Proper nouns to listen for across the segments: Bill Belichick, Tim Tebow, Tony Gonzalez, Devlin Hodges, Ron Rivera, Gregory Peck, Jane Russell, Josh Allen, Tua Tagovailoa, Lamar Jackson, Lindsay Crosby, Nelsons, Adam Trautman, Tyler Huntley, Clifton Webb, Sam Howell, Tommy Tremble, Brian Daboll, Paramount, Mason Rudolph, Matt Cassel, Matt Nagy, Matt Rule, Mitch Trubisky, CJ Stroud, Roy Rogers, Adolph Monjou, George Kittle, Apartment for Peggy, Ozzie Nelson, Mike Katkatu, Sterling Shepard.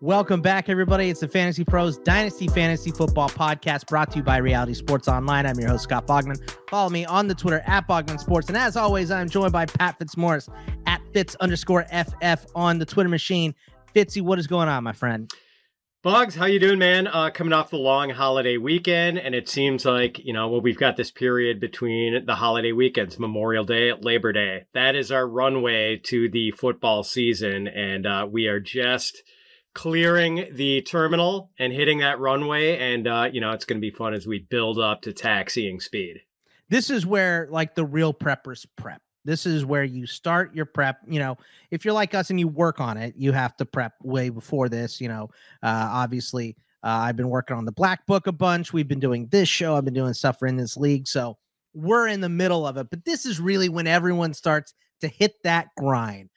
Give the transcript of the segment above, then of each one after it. Welcome back, everybody. It's the Fantasy Pros Dynasty Fantasy Football Podcast brought to you by Reality Sports Online. I'm your host, Scott Bogman. Follow me on the Twitter at Bogman Sports. And as always, I'm joined by Pat Fitzmorris at Fitz_FF on the Twitter machine. Fitzy, what is going on, my friend? Boggs, how you doing, man? Coming off the long holiday weekend, and it seems like, you know, well, we've got this period between the holiday weekends, Memorial Day, Labor Day. That is our runway to the football season, and we are just clearing the terminal and hitting that runway, and you know, it's going to be fun as we build up to taxiing speed. This is where, like, the real preppers prep. This is where you start your prep. You know, if you're like us and you work on it, you have to prep way before this. You know, obviously, I've been working on the Black Book a bunch. We've been doing this show. I've been doing stuff in this league, so we're in the middle of it. But this is really when everyone starts to hit that grind.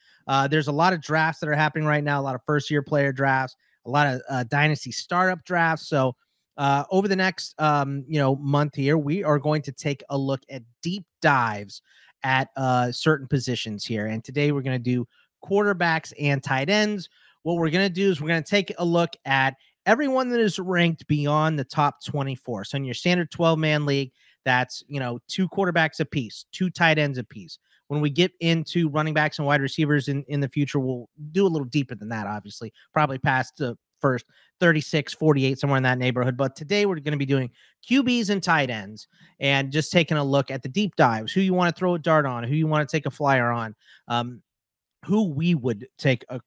There's a lot of drafts that are happening right now, a lot of first-year player drafts, a lot of dynasty startup drafts. So over the next you know, month here, we are going to take a look at deep dives at certain positions here. And today we're going to do quarterbacks and tight ends. What we're going to do is we're going to take a look at everyone that is ranked beyond the top 24. So in your standard 12-man league, that's, you know, 2 quarterbacks apiece, 2 tight ends apiece. When we get into running backs and wide receivers in the future, we'll do a little deeper than that, obviously, probably past the first 36, 48, somewhere in that neighborhood. But today we're going to be doing QBs and tight ends and just taking a look at the deep dives, who you want to throw a dart on, who you want to take a flyer on, who we would take a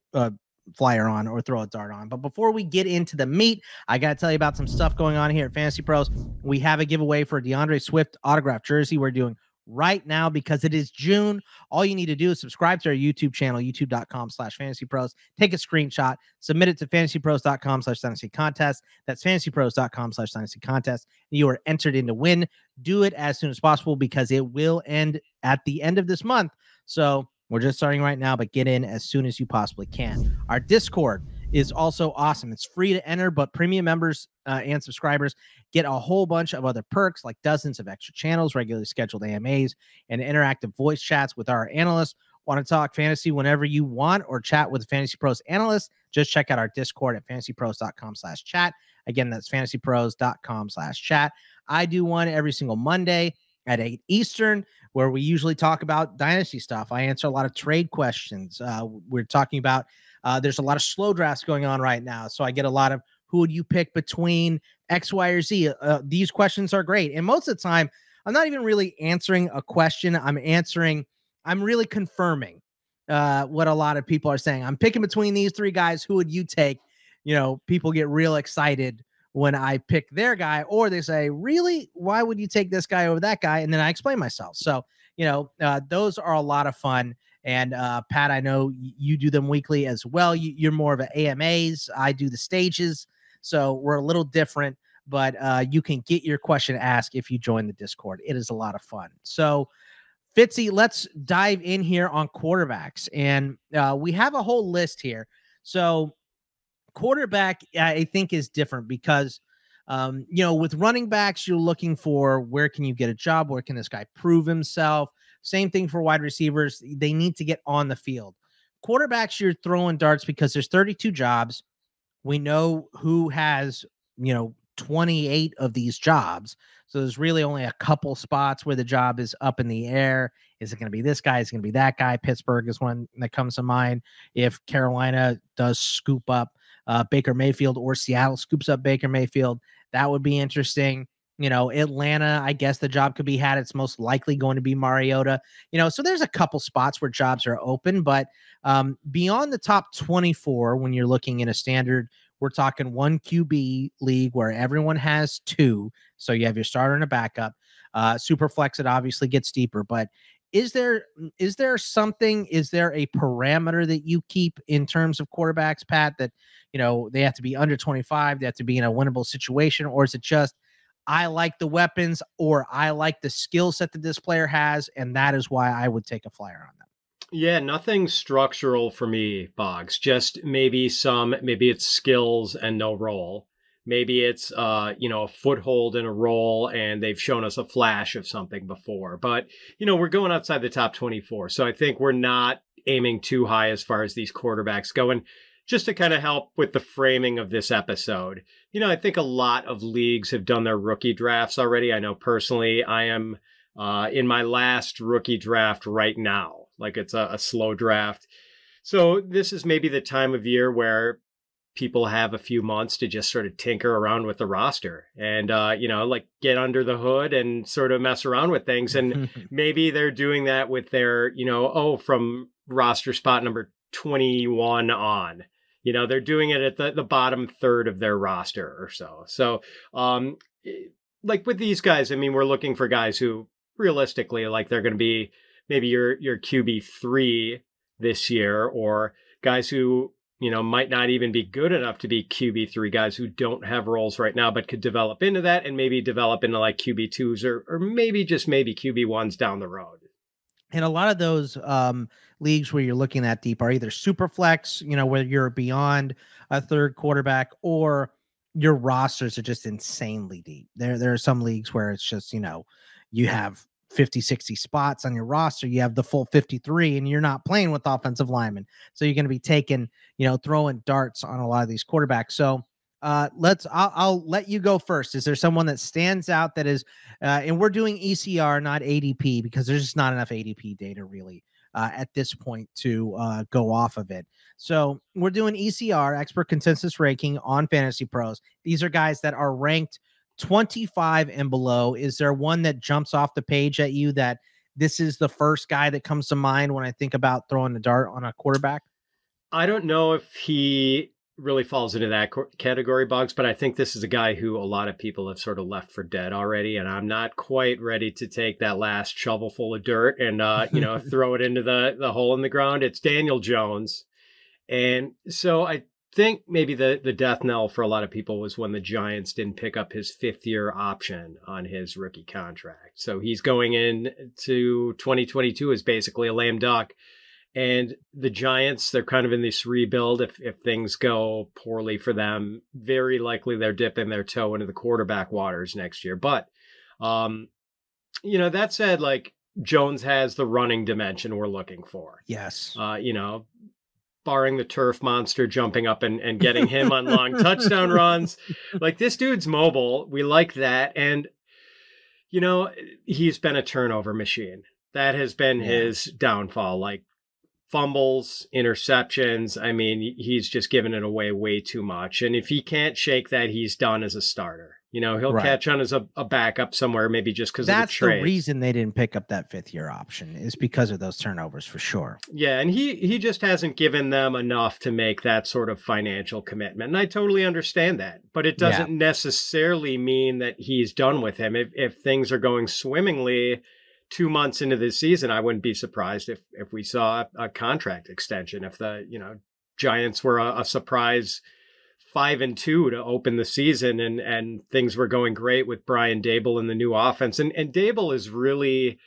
flyer on or throw a dart on. But before we get into the meat, I got to tell you about some stuff going on here at Fantasy Pros. We have a giveaway for a DeAndre Swift autographed jersey. We're doing right now because it is June. All you need to do is subscribe to our YouTube channel, youtube.com/fantasypros. Take a screenshot, submit it to fantasypros.com/dynasty contest. That's fantasypros.com/dynasty contest. You are entered in to win. Do it as soon as possible because it will end at the end of this month. So we're just starting right now, but get in as soon as you possibly can. Our Discord is also awesome. It's free to enter, but premium members and subscribers get a whole bunch of other perks like dozens of extra channels, regularly scheduled AMAs, and interactive voice chats with our analysts. Want to talk fantasy whenever you want or chat with Fantasy Pros analysts? Just check out our Discord at fantasypros.com/chat. Again, that's fantasypros.com/chat. I do one every single Monday at 8 Eastern, where we usually talk about dynasty stuff. I answer a lot of trade questions. We're talking about there's a lot of slow drafts going on right now. So I get a lot of who would you pick between X, Y, or Z? These questions are great. And most of the time, I'm not even really answering a question. I'm really confirming what a lot of people are saying. I'm picking between these 3 guys. Who would you take? You know, people get real excited when I pick their guy, or they say, really? Why would you take this guy over that guy? And then I explain myself. So, you know, those are a lot of fun. And Pat, I know you do them weekly as well. You're more of an AMAs. I do the stages. So we're a little different, but you can get your question asked if you join the Discord. It is a lot of fun. So Fitzy, let's dive in here on quarterbacks. And we have a whole list here. So quarterback, I think, is different because, you know, with running backs, you're looking for where can you get a job? Where can this guy prove himself? Same thing for wide receivers. They need to get on the field. Quarterbacks, you're throwing darts because there's 32 jobs. We know who has, you know, 28 of these jobs. So there's really only a couple spots where the job is up in the air. Is it going to be this guy? Is it going to be that guy? Pittsburgh is one that comes to mind. If Carolina does scoop up Baker Mayfield, or Seattle scoops up Baker Mayfield, that would be interesting. You know, Atlanta, I guess the job could be had. It's most likely going to be Mariota. You know, so there's a couple spots where jobs are open, but beyond the top 24, when you're looking in a standard, we're talking 1 QB league where everyone has 2. So you have your starter and a backup. Super flex, it obviously gets deeper, but is there a parameter that you keep in terms of quarterbacks, Pat, that, you know, they have to be under 25, they have to be in a winnable situation, or is it just, I like the weapons, or I like the skill set that this player has, and that is why I would take a flyer on them? Yeah, nothing structural for me, Boggs. Just maybe it's skills and no role. Maybe it's, you know, a foothold in a role, and they've shown us a flash of something before. But, you know, we're going outside the top 24, so I think we're not aiming too high as far as these quarterbacks go. And just to kind of help with the framing of this episode. You know, I think a lot of leagues have done their rookie drafts already. I know personally I am in my last rookie draft right now. Like, it's a slow draft. So this is maybe the time of year where people have a few months to just sort of tinker around with the roster and, you know, like get under the hood and sort of mess around with things. And maybe they're doing that with their, you know, from roster spot number 21 on, you know, they're doing it at the bottom third of their roster or so. So like with these guys, I mean, we're looking for guys who realistically, like, they're going to be maybe your QB3 this year, or guys who, you know, might not even be good enough to be QB3, guys who don't have roles right now, but could develop into that and maybe develop into like QB2s or maybe just maybe QB1s down the road. And a lot of those leagues where you're looking that deep are either super flex, you know, where you're beyond a third quarterback, or your rosters are just insanely deep. There are some leagues where it's just, you know, you have 50, 60 spots on your roster. You have the full 53 and you're not playing with offensive linemen. So you're going to be taking, you know, throwing darts on a lot of these quarterbacks. So I'll let you go first. Is there someone that stands out that is, and we're doing ECR, not ADP, because there's just not enough ADP data really at this point to go off of it. So we're doing ECR, expert consensus ranking, on Fantasy Pros. These are guys that are ranked 25 and below. Is there one that jumps off the page at you that this is the first guy that comes to mind when I think about throwing a dart on a quarterback? I don't know if he really falls into that category, Bugs, but I think this is a guy who a lot of people have sort of left for dead already. And I'm not quite ready to take that last shovelful of dirt and, you know, throw it into the hole in the ground. It's Daniel Jones. And so I think maybe the death knell for a lot of people was when the Giants didn't pick up his 5th-year option on his rookie contract. So he's going in to 2022 as basically a lame duck. And the Giants, they're kind of in this rebuild. If things go poorly for them, very likely they're dipping their toe into the quarterback waters next year. But, you know, that said, like, Jones has the running dimension we're looking for. Yes. You know, barring the turf monster jumping up and getting him on long touchdown runs. Like, this dude's mobile. We like that. And, you know, he's been a turnover machine. That has been his downfall. Like, fumbles, interceptions. I mean, he's just given it away way too much. And if he can't shake that, he's done as a starter. You know, he'll catch on as a backup somewhere, maybe just because of the trade. That's the reason they didn't pick up that 5th-year option, is because of those turnovers for sure. Yeah, and he just hasn't given them enough to make that sort of financial commitment. And I totally understand that. But it doesn't necessarily mean that he's done with him. If things are going swimmingly 2 months into this season, I wouldn't be surprised if we saw a contract extension, if the, you know, Giants were a surprise 5-2 to open the season and things were going great with Brian Daboll and the new offense. And Daboll is really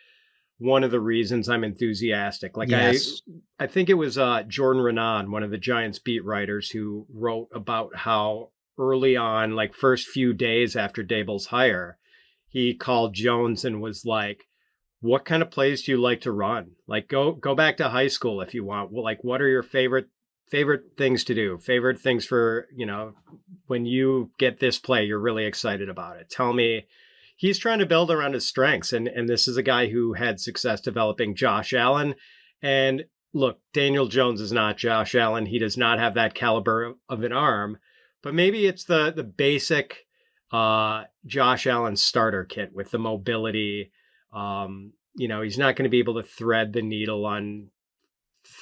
one of the reasons I'm enthusiastic. Like, I think it was Jordan Renan, one of the Giants beat writers, who wrote about how early on, like first few days after Daboll's hire, he called Jones and was like, "What kind of plays do you like to run? Like, go back to high school if you want. Well, like, what are your favorite things to do? Favorite things for, you know, when you get this play, you're really excited about it." Tell me, he's trying to build around his strengths. And this is a guy who had success developing Josh Allen. And look, Daniel Jones is not Josh Allen. He does not have that caliber of an arm, but maybe it's the basic Josh Allen starter kit with the mobility. You know, he's not going to be able to thread the needle on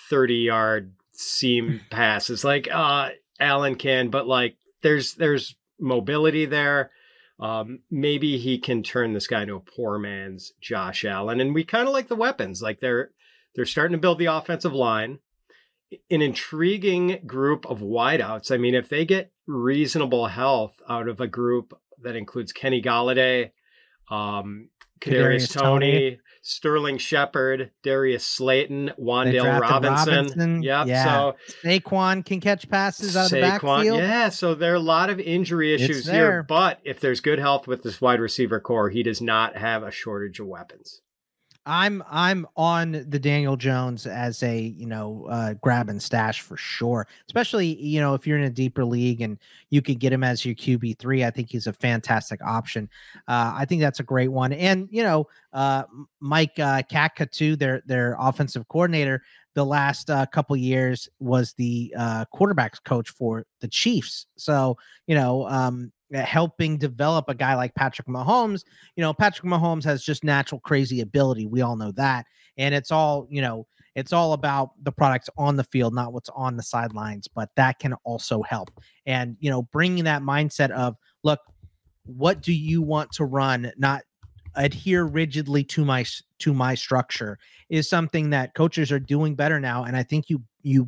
30-yard seam passes like Allen can, but like there's mobility there. Maybe he can turn this guy into a poor man's Josh Allen. And we kind of like the weapons. Like, they're starting to build the offensive line, an intriguing group of wideouts. I mean, if they get reasonable health out of a group that includes Kenny Galladay, Kadarius Toney, Sterling Shepard, Darius Slayton, Wan'Dale Robinson. Yeah. So Saquon can catch passes out of the backfield. Yeah. So there are a lot of injury issues here, but if there's good health with this wide receiver core, he does not have a shortage of weapons. I'm on the Daniel Jones as a, grab and stash for sure. Especially, if you're in a deeper league and you could get him as your QB3, I think he's a fantastic option. I think that's a great one. And, Mike Katkatu, their offensive coordinator, the last couple years was the quarterback's coach for the Chiefs. So, helping develop a guy like Patrick Mahomes. Patrick Mahomes has just natural crazy ability. We all know that. And it's all, it's all about the products on the field, not what's on the sidelines, but that can also help. And, bringing that mindset of, look, what do you want to run? Not adhere rigidly to my structure is something that coaches are doing better now. And I think you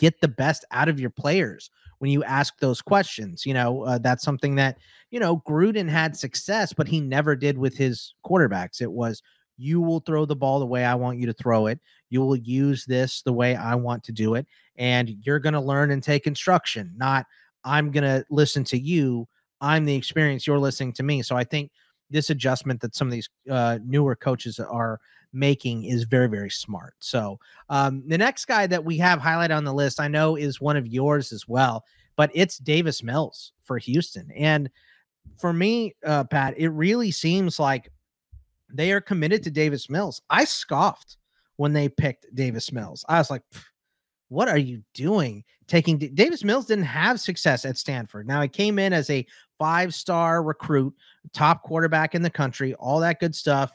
get the best out of your players when you ask those questions. That's something that, Gruden had success, but he never did with his quarterbacks. It was, you will throw the ball the way I want you to throw it. You will use this the way I want to do it. And you're going to learn and take instruction, not I'm going to listen to you. I'm the experience. You're listening to me. So I think this adjustment that some of these newer coaches are making is very, very smart. So the next guy that we have highlighted on the list, I know is one of yours as well, but it's Davis Mills for Houston. And for me, Pat, it really seems like they are committed to Davis Mills. I scoffed when they picked Davis Mills. I was like, what are you doing? Taking Davis Mills didn't have success at Stanford. Now he came in as a 5-star recruit, top quarterback in the country, all that good stuff,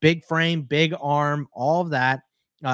big frame, big arm, all of that.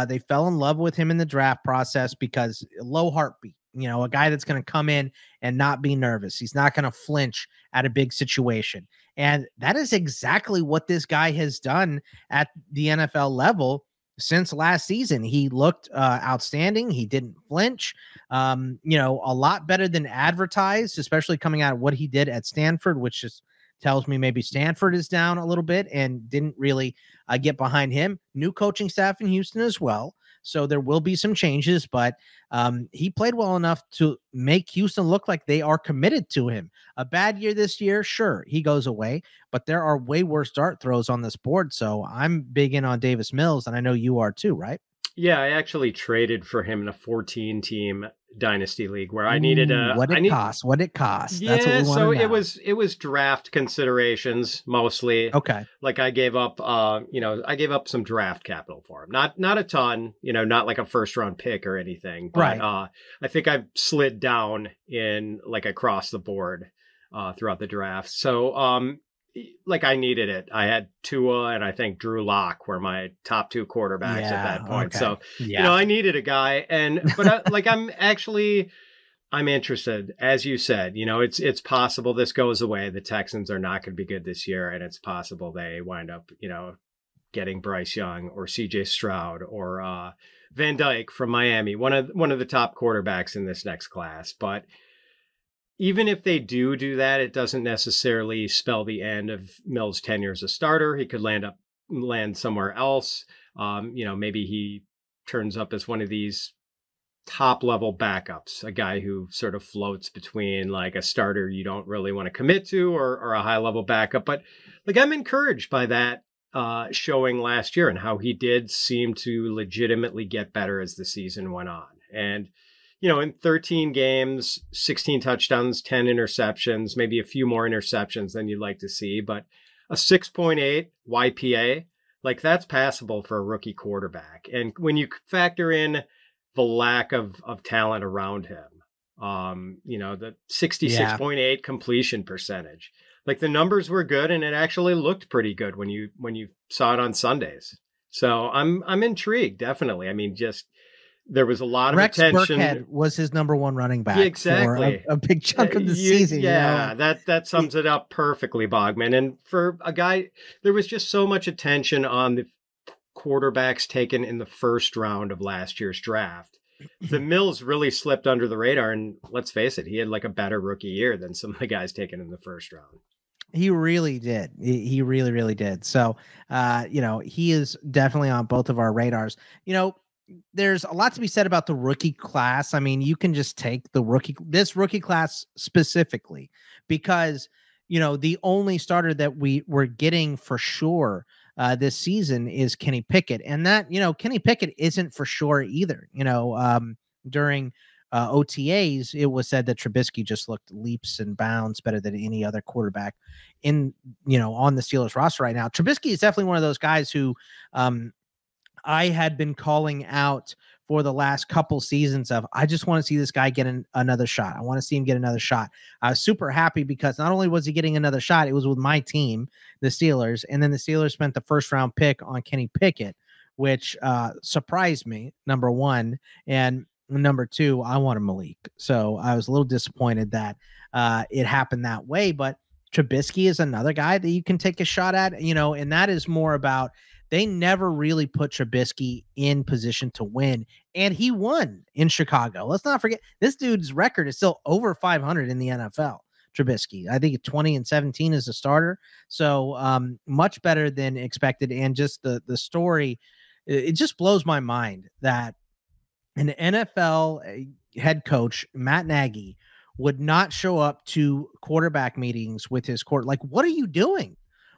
They fell in love with him in the draft process because low heartbeat, a guy that's going to come in and not be nervous. He's not going to flinch at a big situation. And that is exactly what this guy has done at the NFL level since last season. He looked outstanding. He didn't flinch, a lot better than advertised, especially coming out of what he did at Stanford, which is tells me maybe Stanford is down a little bit and didn't really get behind him. New coaching staff in Houston as well. So there will be some changes, but he played well enough to make Houston look like they are committed to him. A bad year this year, sure, he goes away, but there are way worse dart throws on this board. So I'm big in on Davis Mills, and I know you are too, right? Yeah, I actually traded for him in a 14-team dynasty league where I needed a what it cost. Yeah, that's what we want to know. It was draft considerations mostly. Okay, like I gave up, I gave up some draft capital for him. Not a ton, not like a first-round pick or anything. But, right. I think I slid down in like across the board throughout the draft. So like I needed it. I had Tua and I think Drew Lock were my top two quarterbacks at that point. Okay. So, I needed a guy but I'm interested, as you said, it's possible this goes away. The Texans are not going to be good this year. And it's possible they wind up, getting Bryce Young or CJ Stroud or Van Dyke from Miami, one of the top quarterbacks in this next class. But even if they do that, it doesn't necessarily spell the end of Mills' tenure as a starter. He could land somewhere else. Maybe he turns up as one of these top-level backups, a guy who sort of floats between like a starter you don't really want to commit to or a high-level backup. But like I'm encouraged by that showing last year and how he did seem to legitimately get better as the season went on. And in 13 games, 16 touchdowns, 10 interceptions, maybe a few more interceptions than you'd like to see, but a 6.8 YPA, like that's passable for a rookie quarterback. And when you factor in the lack of talent around him, the 66.8 completion percentage, like the numbers were good and it actually looked pretty good when you saw it on Sundays. So I'm intrigued, definitely. I mean, just there was a lot of Rex attention. Burkhead was his number one running back. Yeah, exactly. For a big chunk of the season. Yeah, that sums it up perfectly, Bogman. And for a guy, there was just so much attention on the quarterbacks taken in the first round of last year's draft. The Mills really slipped under the radar. And let's face it, he had like a better rookie year than some of the guys taken in the first round. He really did. He really, really did. So, he is definitely on both of our radars. There's a lot to be said about the rookie class. I mean, you can just take this rookie class specifically because, the only starter that we were getting for sure this season is Kenny Pickett. And that, you know, Kenny Pickett isn't for sure either. You know, during OTAs, it was said that Trubisky just looked leaps and bounds better than any other quarterback in, you know, on the Steelers roster right now. Trubisky is definitely one of those guys who I had been calling out for the last couple seasons of, I just want to see this guy get another shot. I want to see him get another shot. I was super happy because not only was he getting another shot, it was with my team, the Steelers. And then the Steelers spent the first round pick on Kenny Pickett, which surprised me, number one. And number two, I wanted Malik. So I was a little disappointed that it happened that way. But Trubisky is another guy that you can take a shot at, you know, and that is more about, they never really put Trubisky in position to win, and he won in Chicago. Let's not forget, this dude's record is still over 500 in the NFL, Trubisky. I think 20-17 as a starter, so much better than expected, and just the story, it just blows my mind that an NFL head coach, Matt Nagy, would not show up to quarterback meetings with his court. Like, what are you doing?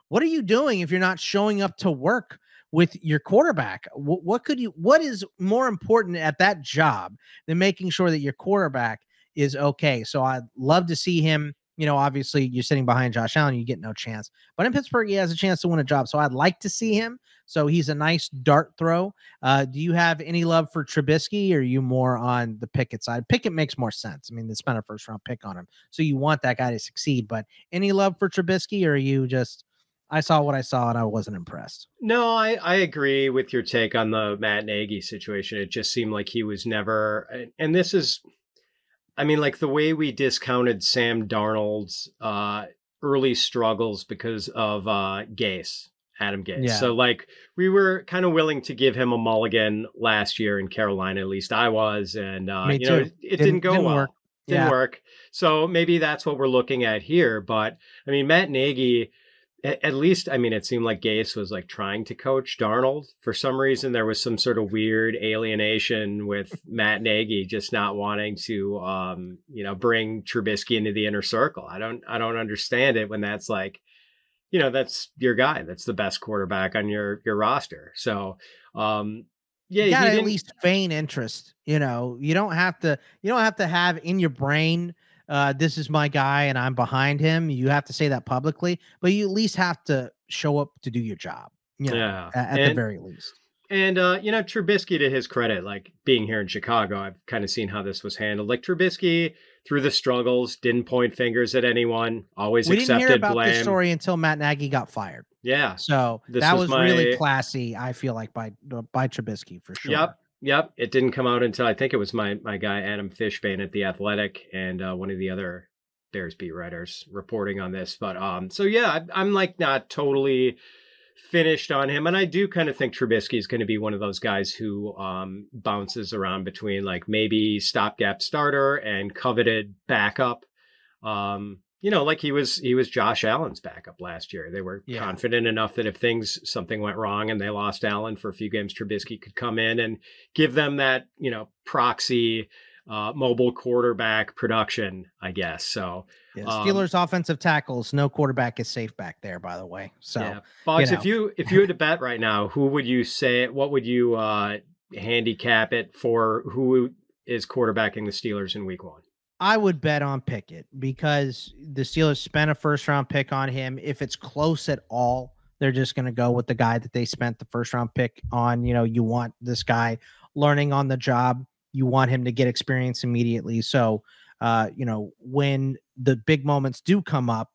What are you doing if you're not showing up to work with your quarterback? What is more important at that job than making sure that your quarterback is okay? So I'd love to see him. You know, obviously you're sitting behind Josh Allen, you get no chance, but in Pittsburgh, he has a chance to win a job. So I'd like to see him. So he's a nice dart throw. Do you have any love for Trubisky, or are you more on the Pickett side? Pickett makes more sense. I mean, they spent a first round pick on him, so you want that guy to succeed, but any love for Trubisky, or are you just, I saw what I saw and I wasn't impressed? No, I agree with your take on the Matt Nagy situation. It just seemed like he was never, and this is, I mean, like the way we discounted Sam Darnold's early struggles because of Gase, Adam Gase. Yeah. So like we were kind of willing to give him a mulligan last year in Carolina, at least I was. And, you know, it didn't go well. Work. Didn't work. So maybe that's what we're looking at here. But I mean, Matt Nagy, at least, I mean, it seemed like Gase was like trying to coach Darnold. For some reason, there was some sort of weird alienation with Matt Nagy just not wanting to, you know, bring Trubisky into the inner circle. I don't understand it when that's like, you know, that's your guy. That's the best quarterback on your roster. So, yeah, you gotta at least feign interest. You know, you don't have to have in your brain, this is my guy and I'm behind him. You have to say that publicly, but you at least have to show up to do your job, you know, at the very least. And, you know, Trubisky, to his credit, like being here in Chicago, I've kind of seen how this was handled. Like Trubisky, through the struggles, didn't point fingers at anyone, always accepted blame. We didn't hear about blame. This story until Matt Nagy got fired. Yeah. So that was really classy, I feel like, by Trubisky for sure. Yep. Yep. It didn't come out until I think it was my guy, Adam Fishbane at The Athletic, and one of the other Bears beat writers reporting on this. But so, yeah, I'm like not totally finished on him. And I do kind of think Trubisky is going to be one of those guys who bounces around between like maybe stopgap starter and coveted backup. You know, like he was Josh Allen's backup last year. They were confident enough that if something went wrong and they lost Allen for a few games, Trubisky could come in and give them that, you know, proxy mobile quarterback production, I guess. So yeah, Steelers offensive tackles, no quarterback is safe back there, by the way. So yeah. Fox, you know. if you had to bet right now, who would you say, what would you handicap it for, who is quarterbacking the Steelers in week one? I would bet on Pickett because the Steelers spent a first-round pick on him. If it's close at all, they're just going to go with the guy that they spent the first-round pick on. You know, you want this guy learning on the job. You want him to get experience immediately. So, you know, when the big moments do come up,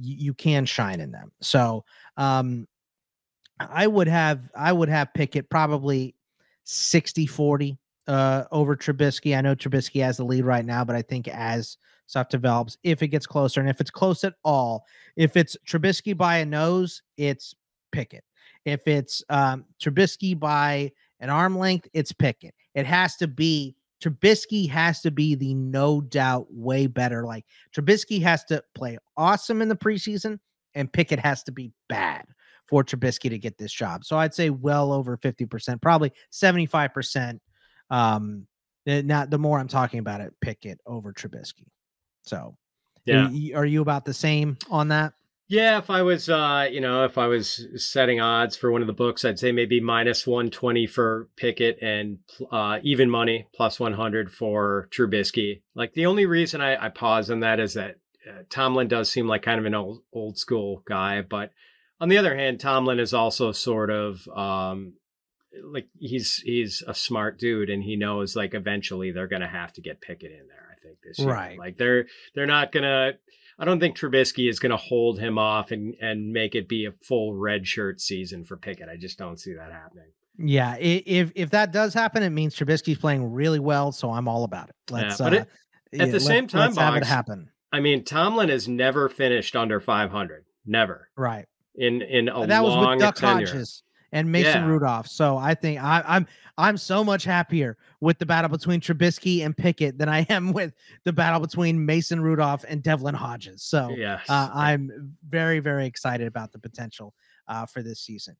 you can shine in them. So I would have Pickett probably 60-40. Over Trubisky. I know Trubisky has the lead right now, but I think as stuff develops, if it gets closer, and if it's close at all, if it's Trubisky by a nose, it's Pickett. If it's Trubisky by an arm length, it's Pickett. It has to be, Trubisky has to be the no doubt way better. Like Trubisky has to play awesome in the preseason, and Pickett has to be bad for Trubisky to get this job. So I'd say well over 50%, probably 75%. Not the more I'm talking about it, Pickett over Trubisky. So yeah, are you about the same on that? Yeah, if I was, if I was setting odds for one of the books, I'd say maybe -120 for Pickett and even money +100 for Trubisky. Like the only reason I pause on that is that Tomlin does seem like kind of an old school guy, but on the other hand, Tomlin is also sort of like he's a smart dude, and he knows like eventually they're going to have to get Pickett in there. I think this year, right? Like they're not going to. I don't think Trubisky is going to hold him off and make it be a full redshirt season for Pickett. I just don't see that happening. Yeah, if that does happen, it means Trubisky's playing really well, so I'm all about it. Let's have it happen. I mean, Tomlin has never finished under 500. Never. Right. In a that long was with Duck tenure. Hodges and Mason Rudolph. So I think I'm so much happier with the battle between Trubisky and Pickett than I am with the battle between Mason Rudolph and Devlin Hodges. So I'm very, very excited about the potential for this season.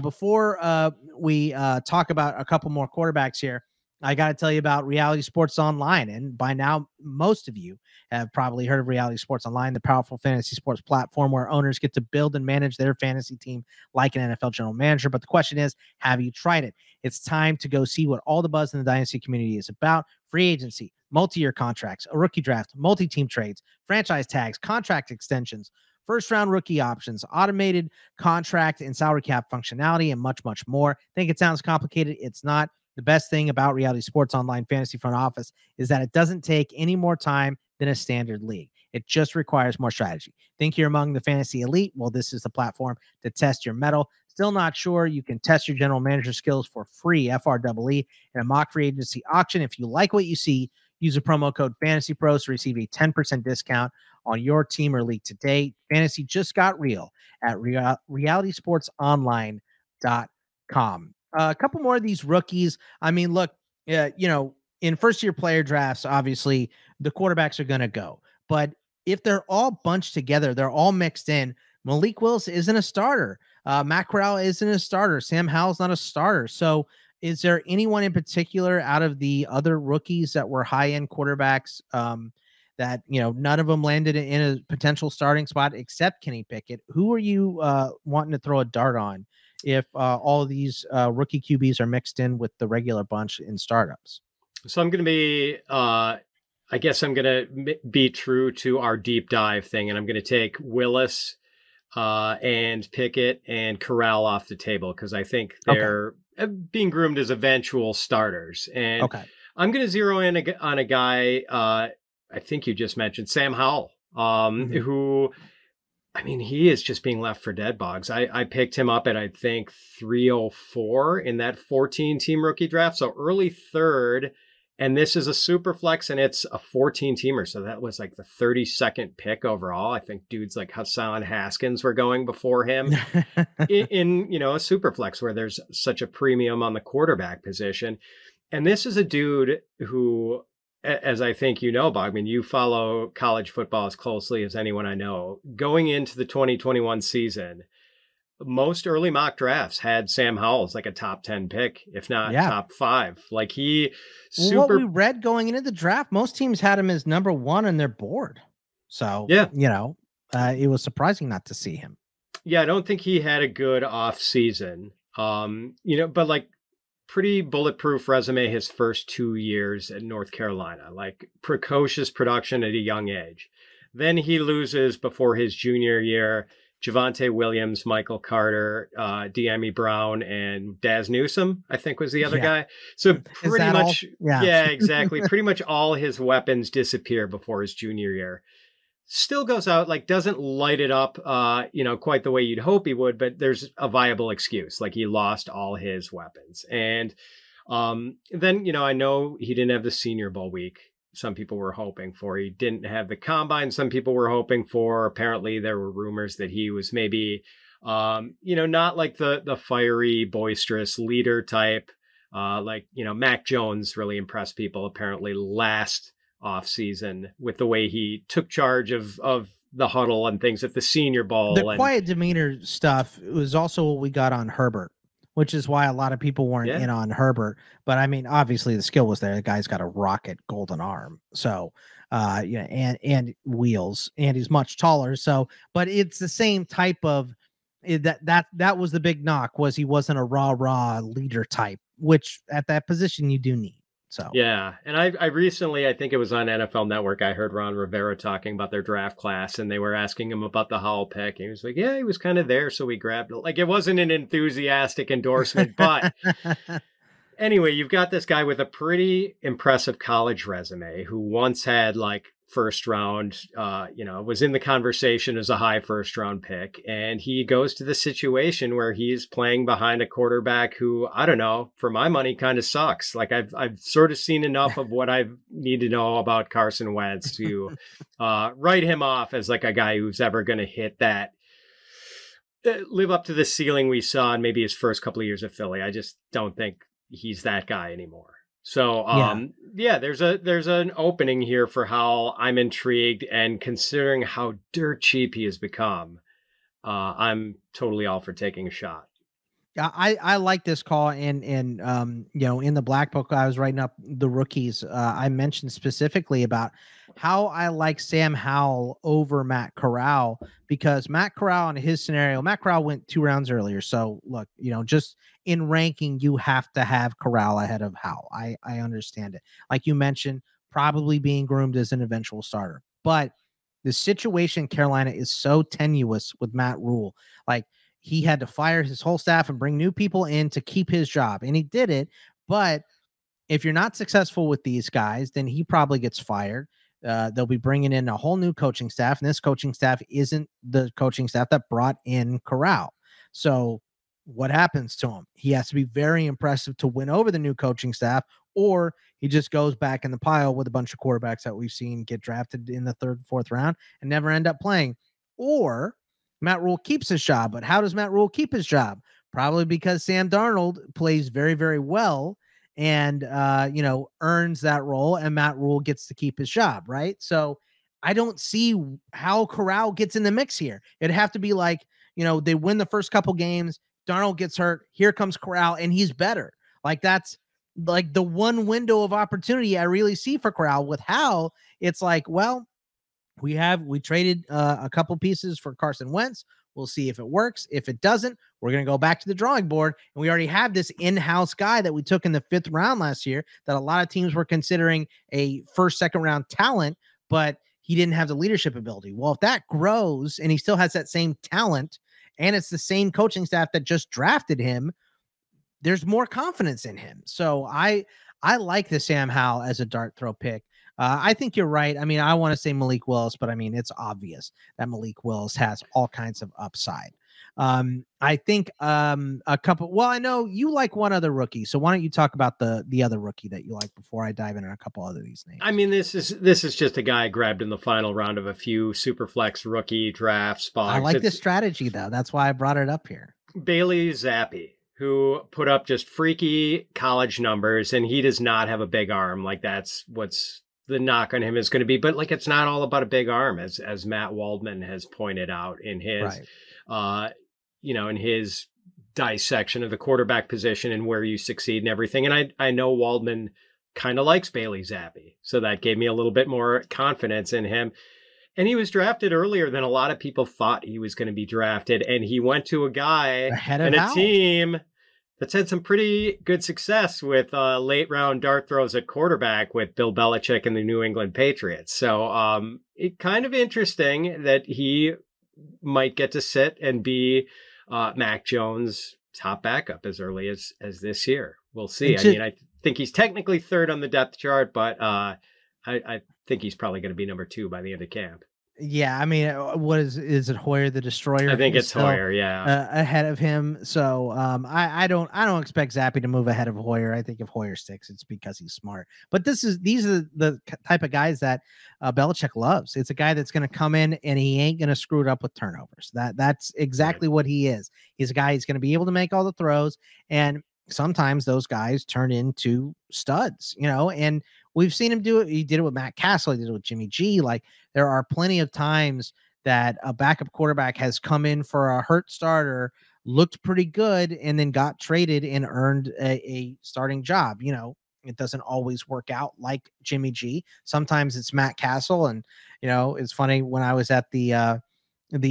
Before we talk about a couple more quarterbacks here, I got to tell you about Reality Sports Online. And by now, most of you have probably heard of Reality Sports Online, the powerful fantasy sports platform where owners get to build and manage their fantasy team like an NFL general manager. But the question is, have you tried it? It's time to go see what all the buzz in the Dynasty community is about. Free agency, multi-year contracts, a rookie draft, multi-team trades, franchise tags, contract extensions, first-round rookie options, automated contract and salary cap functionality, and much, much more. Think it sounds complicated? It's not. The best thing about Reality Sports Online Fantasy Front Office is that it doesn't take any more time than a standard league. It just requires more strategy. Think you're among the fantasy elite? Well, this is the platform to test your mettle. Still not sure? You can test your general manager skills for free, FREE, in a mock free agency auction. If you like what you see, use a promo code FANTASYPROS to receive a 10% discount on your team or league today. Fantasy just got real at realitysportsonline.com. A couple more of these rookies. I mean, look, in first-year player drafts, obviously, the quarterbacks are going to go. But if they're all bunched together, they're all mixed in, Malik Willis isn't a starter. Matt Corral isn't a starter. Sam Howell's not a starter. So is there anyone in particular out of the other rookies that were high-end quarterbacks that, none of them landed in a potential starting spot except Kenny Pickett? Who are you wanting to throw a dart on if all of these rookie QBs are mixed in with the regular bunch in startups? So I'm going to be, I guess I'm going to be true to our deep dive thing, and I'm going to take Willis and Pickett and Corral off the table because I think they're being groomed as eventual starters. And I'm going to zero in on a guy, I think you just mentioned, Sam Howell, who... I mean, he is just being left for dead, Boggs. I picked him up at, I think, 304 in that 14-team rookie draft. So early third, and this is a super flex, and it's a 14-teamer. So that was like the 32nd pick overall. I think dudes like Hassan Haskins were going before him in a super flex where there's such a premium on the quarterback position. And this is a dude who... as I think you know, Bogman, you follow college football as closely as anyone I know. Going into the 2021 season, most early mock drafts had Sam Howell as like a top 10 pick, if not top 5. Like what we read going into the draft, most teams had him as number 1 on their board. So, it was surprising not to see him. Yeah, I don't think he had a good off season. But like, pretty bulletproof resume his first 2 years at North Carolina, like precocious production at a young age. Then he loses before his junior year, Javonte Williams, Michael Carter, De'Ami Brown, and Daz Newsome, I think was the other guy. So pretty much, exactly. Pretty much all his weapons disappear before his junior year. Still goes out, like doesn't light it up, quite the way you'd hope he would, but there's a viable excuse. Like he lost all his weapons. And then, I know he didn't have the Senior Bowl week some people were hoping for. He didn't have the combine some people were hoping for. Apparently there were rumors that he was maybe, not like the fiery, boisterous leader type. Mac Jones really impressed people apparently last offseason with the way he took charge of the huddle and things at the Senior Bowl. The quiet demeanor stuff was also what we got on Herbert, which is why a lot of people weren't in on Herbert. But I mean, obviously the skill was there. The guy's got a rocket golden arm. So and wheels, and he's much taller. So, but it's the same type of that was the big knock, was he wasn't a rah-rah leader type, which at that position you do need. So, yeah. And I recently, I think it was on NFL Network, I heard Ron Rivera talking about their draft class, and they were asking him about the Howell pick. And he was like, yeah, he was kind of there, so we grabbed it. Like, it wasn't an enthusiastic endorsement, but anyway, you've got this guy with a pretty impressive college resume who once had like first round, was in the conversation as a high first round pick. And he goes to the situation where he's playing behind a quarterback who, I don't know, for my money, kind of sucks. Like I've sort of seen enough of what I need to know about Carson Wentz to write him off as like a guy who's ever going to hit that, live up to the ceiling we saw in maybe his first couple of years at Philly. I just don't think he's that guy anymore. So, yeah, there's an opening here for Howell. I'm intrigued, and considering how dirt cheap he has become, I'm totally all for taking a shot. I like this call. And in the black book, I was writing up the rookies. I mentioned specifically about how I like Sam Howell over Matt Corral, because Matt Corral, in his scenario, Matt Corral went 2 rounds earlier. So look, just in ranking, you have to have Corral ahead of Howell. I understand it. Like you mentioned, probably being groomed as an eventual starter, but the situation in Carolina is so tenuous with Matt Rule. Like, he had to fire his whole staff and bring new people in to keep his job. And he did it. But if you're not successful with these guys, then he probably gets fired. They'll be bringing in a whole new coaching staff. And this coaching staff isn't the coaching staff that brought in Corral. So what happens to him? He has to be very impressive to win over the new coaching staff, or he just goes back in the pile with a bunch of quarterbacks that we've seen get drafted in the 3rd, 4th round and never end up playing. Or Matt Rule keeps his job. But how does Matt Rule keep his job? Probably because Sam Darnold plays very, very well and, earns that role, and Matt Rule gets to keep his job, right? So I don't see how Corral gets in the mix here. It'd have to be like, they win the first couple games, Darnold gets hurt, here comes Corral, and he's better. Like, that's like the one window of opportunity I really see for Corral. With Howell, it's like, well, we traded a couple pieces for Carson Wentz. We'll see if it works. If it doesn't, we're going to go back to the drawing board. And we already have this in-house guy that we took in the 5th round last year that a lot of teams were considering a 1st, 2nd round talent, but he didn't have the leadership ability. Well, if that grows and he still has that same talent and it's the same coaching staff that just drafted him, there's more confidence in him. So I like the Sam Howell as a dart throw pick. I think you're right. I mean, I want to say Malik Willis, but I mean, it's obvious that Malik Willis has all kinds of upside. I think I know you like one other rookie, so why don't you talk about the other rookie that you like before I dive into a couple other these names? I mean, this is just a guy I grabbed in the final round of a few super flex rookie draft spots. I like this strategy, though. That's why I brought it up here. Bailey Zappe, who put up just freaky college numbers, and he does not have a big arm. Like, that's what's the knock on him is going to be, but like, it's not all about a big arm, as Matt Waldman has pointed out in his, in his dissection of the quarterback position and where you succeed and everything. And I know Waldman kind of likes Bailey Zappe, so that gave me a little bit more confidence in him. And he was drafted earlier than a lot of people thought he was going to be drafted. And he went to a guy and a team that's had some pretty good success with late round dart throws at quarterback with Bill Belichick and the New England Patriots. So it kind of interesting that he might get to sit and be Mac Jones' top backup as early as this year. We'll see. I mean, I think he's technically 3rd on the depth chart, but I think he's probably going to be number 2 by the end of camp. Yeah, I mean, what is it Hoyer the Destroyer? I think it's Hoyer, yeah. Ahead of him. So I don't expect Zappe to move ahead of Hoyer. I think if Hoyer sticks, it's because he's smart. But these are the type of guys that Belichick loves. It's a guy that's going to come in and he ain't going to screw it up with turnovers. That's exactly right. What he is. He's a guy who's going to be able to make all the throws, and sometimes those guys turn into studs, and we've seen him do it. He did it with Matt Cassel. He did it with Jimmy G. Like, there are plenty of times that a backup quarterback has come in for a hurt starter, looked pretty good, and then got traded and earned a starting job. It doesn't always work out like Jimmy G. Sometimes it's Matt Cassel. And, you know, it's funny when I was at the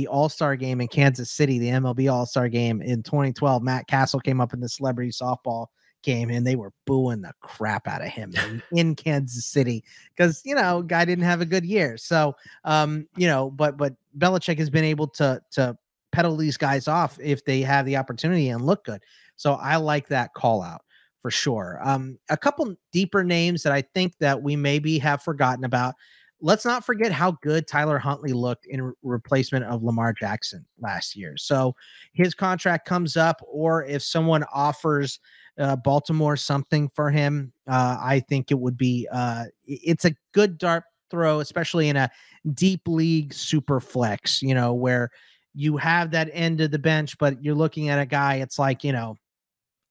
All-Star game in Kansas City, the MLB All-Star game in 2012, Matt Cassel came up in the celebrity softball game and they were booing the crap out of him in Kansas City because, you know, guy didn't have a good year. So, you know, but Belichick has been able to pedal these guys off if they have the opportunity and look good. So I like that call out for sure. A couple deeper names that I think that we maybe have forgotten about. Let's not forget how good Tyler Huntley looked in replacement of Lamar Jackson last year. So his contract comes up, or if someone offers Baltimore something for him, I think it would be, it's a good dart throw, especially in a deep league super flex, you know, where you have that end of the bench, but you're looking at a guy, it's like, you know,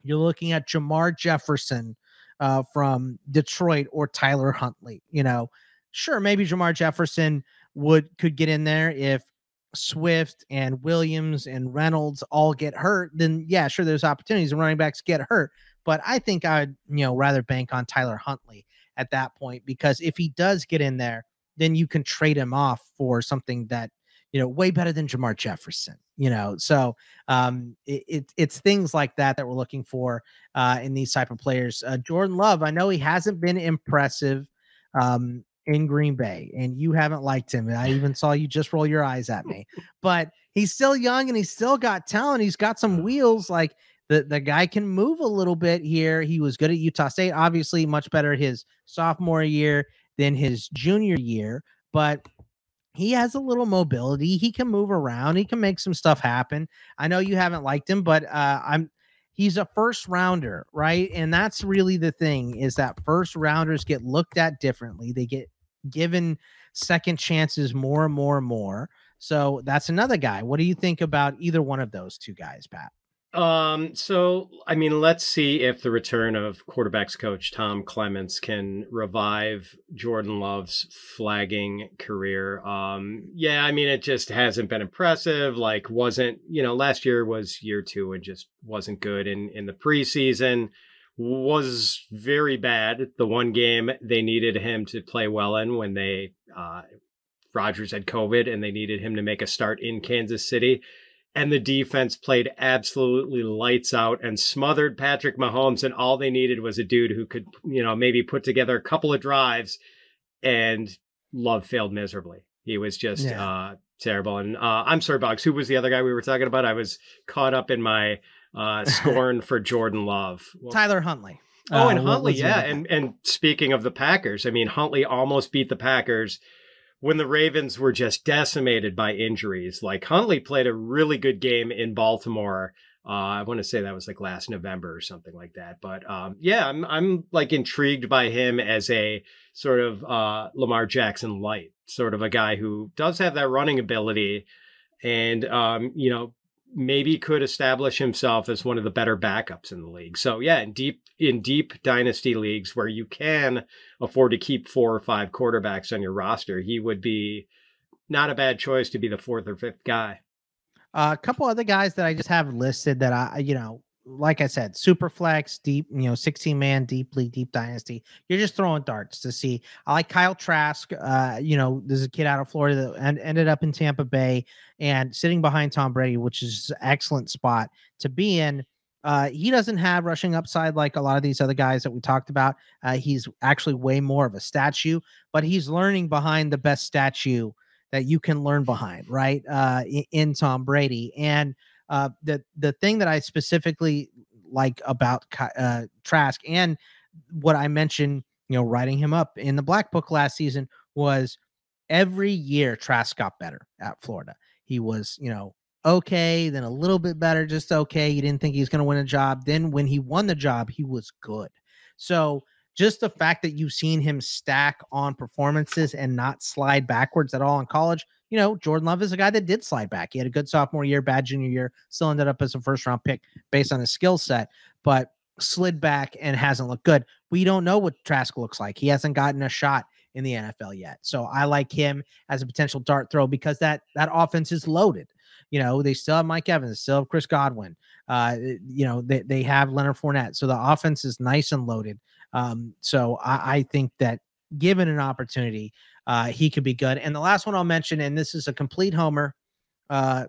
you're looking at Jamar Jefferson from Detroit or Tyler Huntley, you know. Sure, maybe Jamar Jefferson could get in there if Swift and Williams and Reynolds all get hurt. Then yeah, sure, there's opportunities and running backs get hurt, but I think I'd rather bank on Tyler Huntley at that point, because if he does get in there, then you can trade him off for something that way better than Jamar Jefferson. So it's things like that we're looking for in these type of players. Jordan Love, I know he hasn't been impressive in Green Bay, and you haven't liked him. I even saw you just roll your eyes at me, but he's still young and he's still got talent. He's got some wheels. Like the guy can move a little bit here. He was good at Utah State, obviously much better his sophomore year than his junior year, but he has a little mobility. He can move around. He can make some stuff happen. I know you haven't liked him, but he's a first rounder, right? And that's really the thing, is that first rounders get looked at differently. They get given second chances more and more and more. So that's another guy. What do you think about either one of those two guys, Pat? So, I mean, let's see if the return of quarterbacks coach Tom Clements can revive Jordan Love's flagging career. Yeah, I mean, it just hasn't been impressive. Like, wasn't, last year was year two and just wasn't good in the preseason. Was very bad. The one game they needed him to play well in, when they, Rodgers had COVID and they needed him to make a start in Kansas City. And the defense played absolutely lights out and smothered Patrick Mahomes. And all they needed was a dude who could, maybe put together a couple of drives, and Love failed miserably. He was just terrible. And I'm sorry, Boggs, who was the other guy we were talking about? I was caught up in my scorn for Jordan Love. Well, Tyler Huntley. Oh, and Huntley. Yeah. And speaking of the Packers, I mean, Huntley almost beat the Packers when the Ravens were just decimated by injuries. Like, Huntley played a really good game in Baltimore. I want to say that was like last November or something like that. But yeah, I'm like intrigued by him as a sort of Lamar Jackson light, sort of a guy who does have that running ability and, maybe could establish himself as one of the better backups in the league. So yeah, in deep dynasty leagues where you can afford to keep 4 or 5 quarterbacks on your roster, he would be not a bad choice to be the 4th or 5th guy. A couple other guys that I just have listed that I, like I said, super flex, deep, 16-man, deep league, deep dynasty. You're just throwing darts to see. I like Kyle Trask. There's a kid out of Florida that ended up in Tampa Bay and sitting behind Tom Brady, which is an excellent spot to be in. He doesn't have rushing upside like a lot of these other guys that we talked about. He's actually way more of a statue, but he's learning behind the best statue that you can learn behind, right? In Tom Brady. And the thing that I specifically like about Trask, and what I mentioned, writing him up in the Black Book last season, was every year Trask got better at Florida. He was, okay, then a little bit better, just okay. You didn't think he was going to win a job. Then when he won the job, he was good. So just the fact that you've seen him stack on performances and not slide backwards at all in college. Jordan Love is a guy that did slide back. He had a good sophomore year, bad junior year, still ended up as a first-round pick based on his skill set, but slid back and hasn't looked good. We don't know what Trask looks like. He hasn't gotten a shot in the NFL yet. So I like him as a potential dart throw because that offense is loaded. They still have Mike Evans, still have Chris Godwin. They have Leonard Fournette. So the offense is nice and loaded. So I think that given an opportunity, he could be good. And the last one I'll mention, and this is a complete homer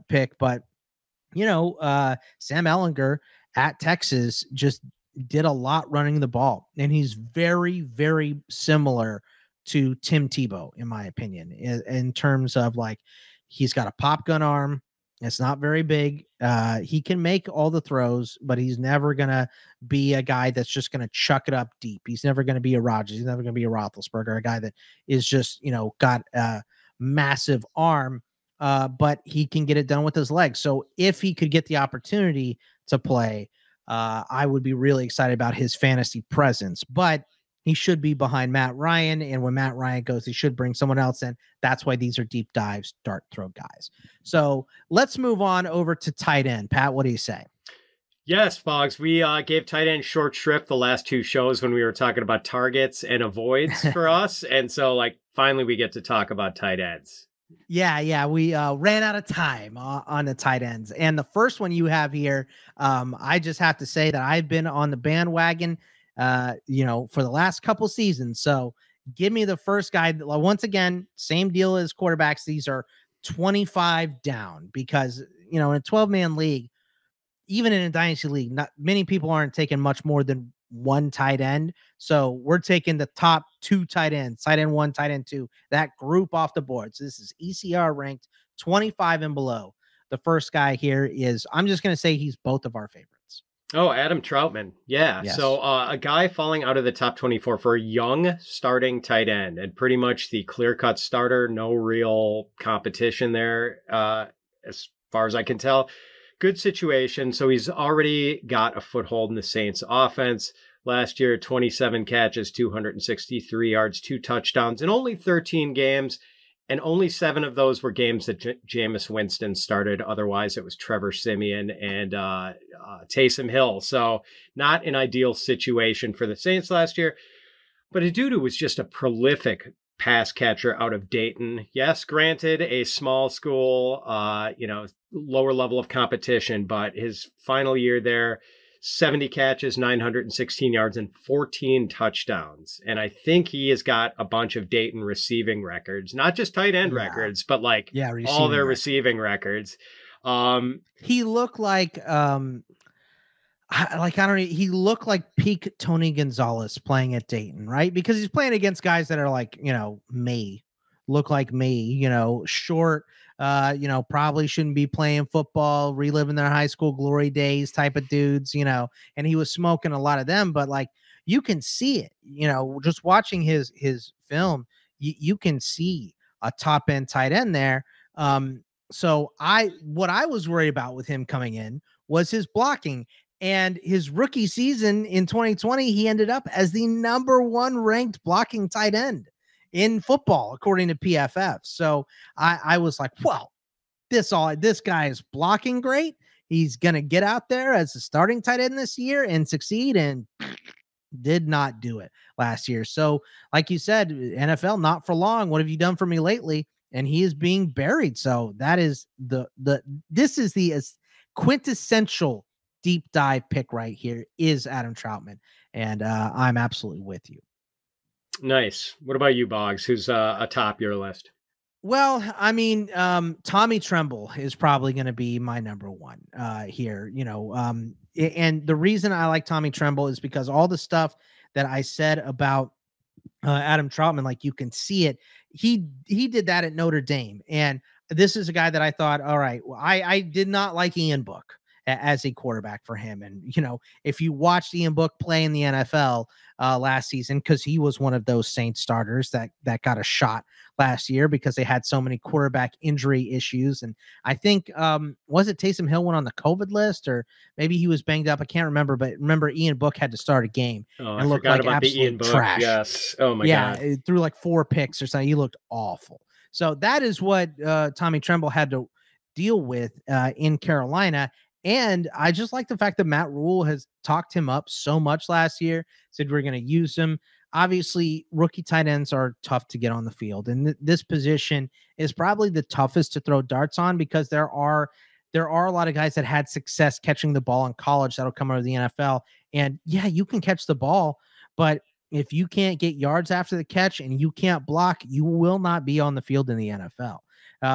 pick, but you know, Sam Ehlinger at Texas just did a lot running the ball, and he's very, very similar to Tim Tebow, in my opinion, in terms of like, he's got a pop gun arm. It's not very big. He can make all the throws, but he's never going to be a guy that's just going to chuck it up deep. He's never going to be a Rodgers. He's never going to be a Roethlisberger, a guy that is just, you know, got a massive arm, but he can get it done with his legs. So if he could get the opportunity to play, I would be really excited about his fantasy presence. But he should be behind Matt Ryan, and when Matt Ryan goes, he should bring someone else in. That's why these are deep dives, dart throw guys. So let's move on over to tight end. Pat, what do you say? Yes, Boggs. We gave tight end short shrift the last two shows when we were talking about targets and avoids for us. And so, like, finally we get to talk about tight ends. Yeah. We ran out of time on the tight ends. And the first one you have here, I just have to say that I've been on the bandwagon, you know, for the last couple seasons. So give me the first guy. Once again, same deal as quarterbacks. These are 25 down because, you know, in a 12-man league, even in a dynasty league, not many people aren't taking much more than one tight end. So we're taking the top two tight ends, tight end one, tight end two, that group off the board. So this is ECR ranked 25 and below. The first guy here is, I'm just going to say he's both of our favorites. Oh, Adam Troutman. Yeah. Yes. So a guy falling out of the top 24 for a young starting tight end and pretty much the clear-cut starter, no real competition there as far as I can tell. Good situation. So he's already got a foothold in the Saints offense. Last year, 27 catches, 263 yards, 2 touchdowns in only 13 games. And only 7 of those were games that Jameis Winston started. Otherwise, it was Trevor Siemian and Taysom Hill. So not an ideal situation for the Saints last year. But Adudu was just a prolific pass catcher out of Dayton. Yes, granted, a small school, you know, lower level of competition. But his final year there, 70 catches, 916 yards, and 14 touchdowns. And I think he has got a bunch of Dayton receiving records, not just tight end records, but like all their receiving records. He looked like, I don't know, he looked like peak Tony Gonzalez playing at Dayton, right? Because he's playing against guys that are like, you know, you know, short, you know, probably shouldn't be playing football, reliving their high school glory days type of dudes, you know, and he was smoking a lot of them, but like, you can see it, you know, just watching his film, you can see a top end tight end there. So what I was worried about with him coming in was his blocking, and his rookie season in 2020, he ended up as the #1 ranked blocking tight end in football, according to PFF. So I was like, well, this guy is blocking great. He's going to get out there as a starting tight end this year and succeed, and did not do it last year. So like you said, NFL, not for long. What have you done for me lately? And he is being buried. So that is this is the quintessential deep dive pick right here, is Adam Troutman. And I'm absolutely with you. Nice. What about you, Boggs? Who's atop your list? Well, I mean, Tommy Tremble is probably going to be my #1 here, you know, and the reason I like Tommy Tremble is because all the stuff that I said about Adam Troutman, like, you can see it. He did that at Notre Dame. And this is a guy that I thought, all right, well, I did not like Ian Book as a quarterback for him. And, you know, if you watched Ian Book play in the NFL last season, because he was one of those Saints starters that got a shot last year because they had so many quarterback injury issues. And I think, was it Taysom Hill went on the COVID list, or maybe he was banged up? I can't remember, but remember Ian Book had to start a game and looked like absolute trash. Yes. Oh my God. Yeah, threw like 4 picks or something. He looked awful. So that is what Tommy Tremble had to deal with in Carolina. And I just like the fact that Matt Rule has talked him up so much last year, said we're going to use him. Obviously, rookie tight ends are tough to get on the field, and this position is probably the toughest to throw darts on, because there are a lot of guys that had success catching the ball in college that'll come out of the NFL. And yeah, you can catch the ball, but If you can't get yards after the catch and you can't block, you will not be on the field in the NFL.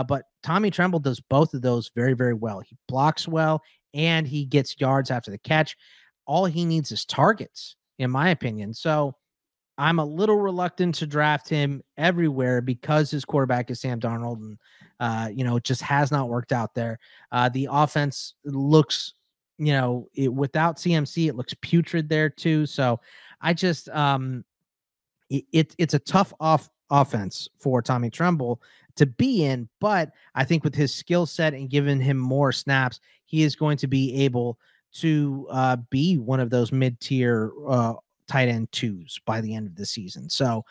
But Tommy Tremble does both of those very, very well. He blocks well and he gets yards after the catch. All he needs is targets, in my opinion. So I'm a little reluctant to draft him everywhere because his quarterback is Sam Darnold, and you know, it just has not worked out there. The offense looks, you know, without CMC, it looks putrid there too. So I just, it's a tough offense for Tommy Tremble to be in, but I think with his skill set and giving him more snaps, he is going to be able to be one of those mid-tier tight end twos by the end of the season. So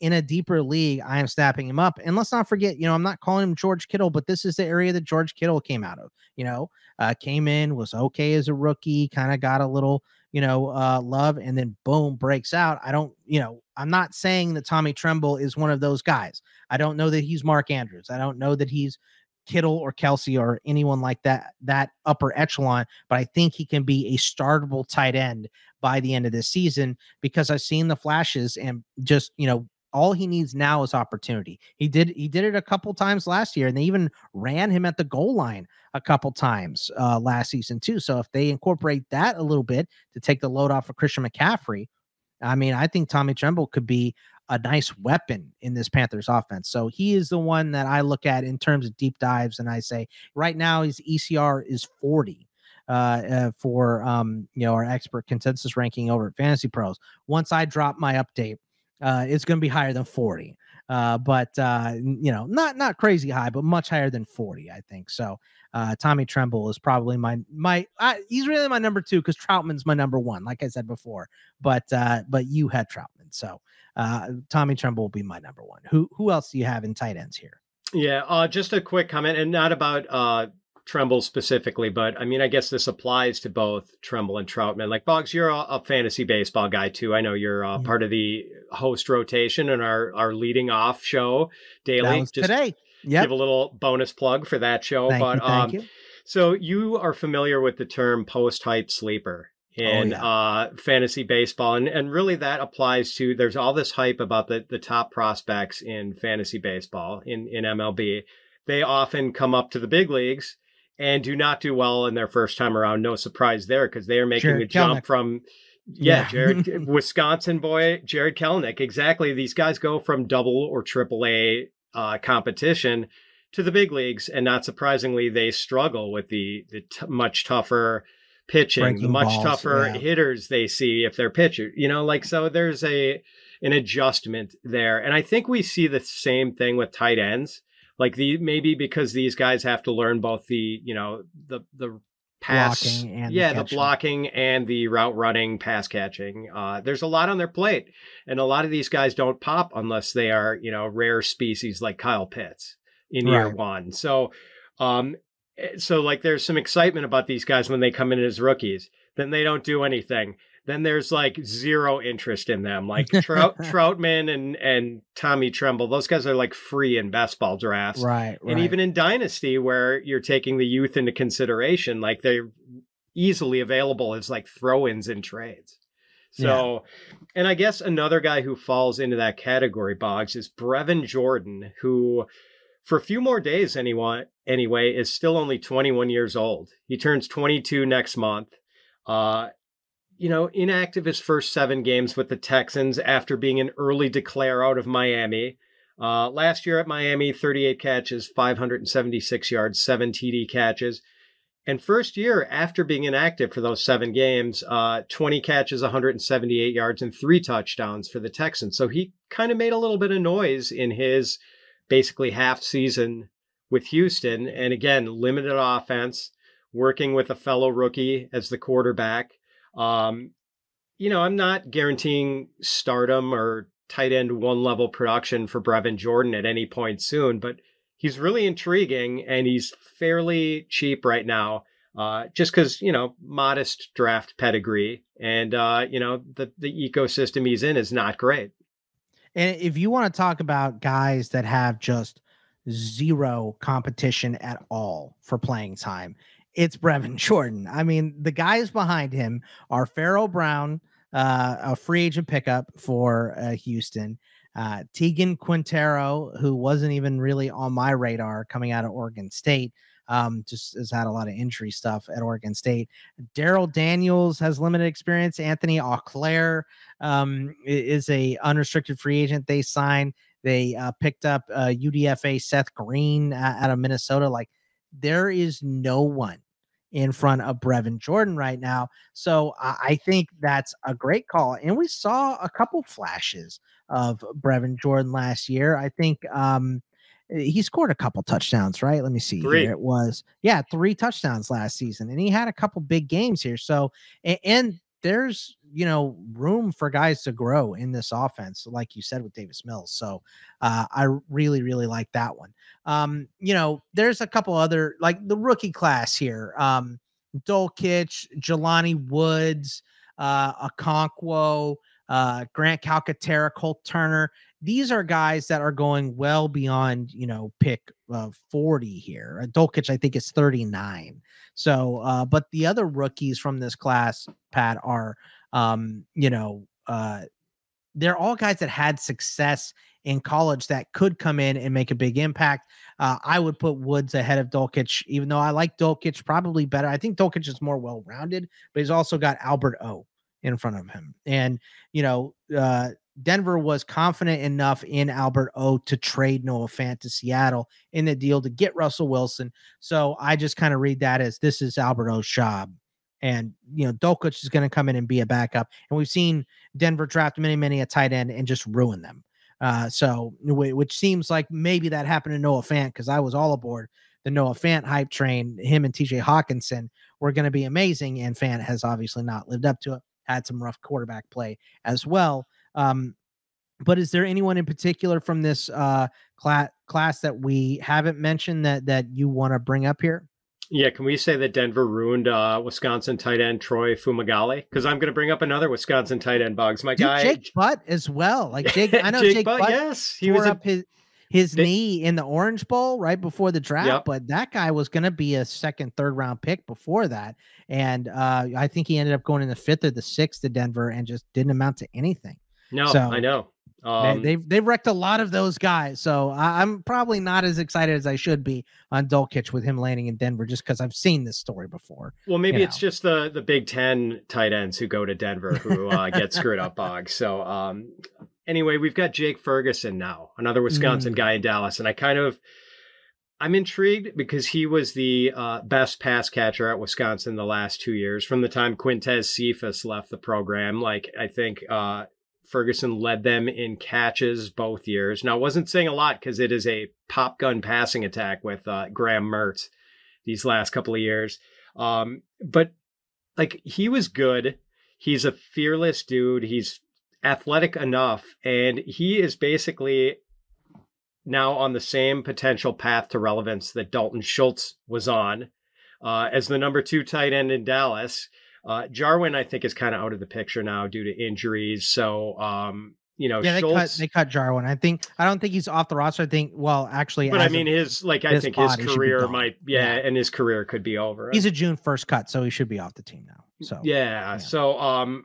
in a deeper league, I am snapping him up. And let's not forget, you know, I'm not calling him George Kittle, but this is the area that George Kittle came out of, you know, came in, was okay as a rookie, kind of got a little, you know, love, and then boom, breaks out. I don't, you know, I'm not saying that Tommy Tremble is one of those guys. I don't know that he's Mark Andrews. I don't know that he's Kittle or Kelsey or anyone like that, that upper echelon, but I think he can be a startable tight end by the end of this season because I've seen the flashes, and just, you know, all he needs now is opportunity. He did it a couple times last year, and they even ran him at the goal line a couple times last season too. So if they incorporate that a little bit to take the load off of Christian McCaffrey, I mean, I think Tommy Tremble could be a nice weapon in this Panthers offense. So he is the one that I look at in terms of deep dives. And I say right now his ECR is 40 for, you know, our expert consensus ranking over at Fantasy Pros. Once I drop my update, it's going to be higher than 40. But you know, not crazy high, but much higher than 40, I think. So Tommy Tremble is probably he's really my number two, because Troutman's my number one, like I said before. But you had Troutman, so Tommy Tremble will be my number one. Who else do you have in tight ends here? Yeah, just a quick comment, and not about Tremble specifically, but I mean, I guess this applies to both Tremble and Troutman. Like, Boggs, you're a fantasy baseball guy too. I know you're part of the host rotation and our leading off show daily. Just today. Yep. Give a little bonus plug for that show. Thank you. So you are familiar with the term post-hype sleeper in fantasy baseball. And really that applies to, there's all this hype about the top prospects in fantasy baseball, in MLB. They often come up to the big leagues and do not do well in their first time around. No surprise there, because they are making a jump from, Jared, Wisconsin boy, Jared Kelenic. Exactly. These guys go from double or triple A competition to the big leagues. And not surprisingly, they struggle with the much tougher pitching, the much tougher hitters they see if they're pitchers, you know, like, so there's an adjustment there. And I think we see the same thing with tight ends. Like, maybe because these guys have to learn both the pass, the blocking and the route running, pass catching. There's a lot on their plate, and a lot of these guys don't pop unless they are, you know, rare species like Kyle Pitts in year one. So, like, there's some excitement about these guys when they come in as rookies. Then they don't do anything. Then there's like zero interest in them. Like Troutman and Tommy Tremble, those guys are like free in best ball drafts. Right. And even in Dynasty, where you're taking the youth into consideration, like, they're easily available as like throw-ins in trades. So, and I guess another guy who falls into that category, Boggs, is Brevin Jordan, who for a few more days anyway, is still only 21 years old. He turns 22 next month. You know, inactive his first 7 games with the Texans after being an early declare out of Miami. Last year at Miami, 38 catches, 576 yards, 7 TD catches. And first year after being inactive for those 7 games, 20 catches, 178 yards, and 3 touchdowns for the Texans. So he kind of made a little bit of noise in his basically half season with Houston. And again, limited offense, working with a fellow rookie as the quarterback. You know, I'm not guaranteeing stardom or tight end one level production for Brevin Jordan at any point soon, but he's really intriguing and he's fairly cheap right now. Just cause, you know, modest draft pedigree and, you know, the ecosystem he's in is not great. And if you want to talk about guys that have just zero competition at all for playing time, it's Brevin Jordan. I mean, the guys behind him are Pharaoh Brown, a free agent pickup for Houston. Tegan Quintero, who wasn't even really on my radar coming out of Oregon State, just has had a lot of injury stuff at Oregon State. Daryl Daniels has limited experience. Anthony Auclair is a unrestricted free agent they signed. They picked up UDFA Seth Green out of Minnesota. Like, there is no one in front of Brevin Jordan right now. So I think that's a great call. And we saw a couple flashes of Brevin Jordan last year. I think he scored a couple touchdowns, right? Let me see. Here it was. Yeah, 3 touchdowns last season. And he had a couple big games here. So, and there's, you know, room for guys to grow in this offense, like you said, with Davis Mills. So I really, really like that one. You know, there's a couple other, like the rookie class here. Dolkitsch, Jelani Woods, Okonkwo, Grant Calcaterra, Colt Turner. These are guys that are going well beyond, you know, pick 40 here. Dolkitsch, I think, is 39. So, but the other rookies from this class, Pat, are, you know, they're all guys that had success in college that could come in and make a big impact. I would put Woods ahead of Dolkitsch, even though I like Dolkitsch probably better. I think Dolkitsch is more well-rounded, but he's also got Albert O in front of him. And, you know, Denver was confident enough in Albert O to trade Noah Fant to Seattle in the deal to get Russell Wilson. So I just kind of read that as this is Albert O's job. And, you know, Dolkitsch is going to come in and be a backup. And we've seen Denver draft many a tight end and just ruin them. So, which seems like maybe that happened to Noah Fant, because I was all aboard the Noah Fant hype train. Him and TJ Hawkinson were going to be amazing. And Fant has obviously not lived up to it. Had some rough quarterback play as well. But is there anyone in particular from this class that we haven't mentioned that you want to bring up here? Yeah, can we say that Denver ruined Wisconsin tight end Troy Fumagalli? Because I'm going to bring up another Wisconsin tight end, Bugs. My guy, Jake Butt, as well. Like Jake, I know Jake Butt. Yes, he was up his knee in the Orange Bowl right before the draft, yep. But that guy was going to be a second, third round pick before that. And I think he ended up going in the 5th or the 6th to Denver and just didn't amount to anything. No, so, I know. They've wrecked a lot of those guys. So I'm probably not as excited as I should be on Dolkitsch with him landing in Denver, just because I've seen this story before. Well, maybe it's just the Big Ten tight ends who go to Denver who get screwed up, Boggs. So, anyway, we've got Jake Ferguson now, another Wisconsin guy in Dallas. And I'm intrigued because he was the best pass catcher at Wisconsin the last 2 years from the time Quintez Cephas left the program. Like, I think Ferguson led them in catches both years. Now, I wasn't saying a lot because it is a pop gun passing attack with Graham Mertz these last couple of years. But like, he was good. He's a fearless dude. He's athletic enough, and he is basically now on the same potential path to relevance that Dalton Schultz was on as the number 2 tight end in Dallas. Jarwin, I think, is kind of out of the picture now due to injuries. So, you know, yeah, Schultz, they cut Jarwin. I don't think he's off the roster. I think, well, actually, but I mean, his career might, and his career could be over. He's a June 1st cut, so he should be off the team now. So, yeah. So,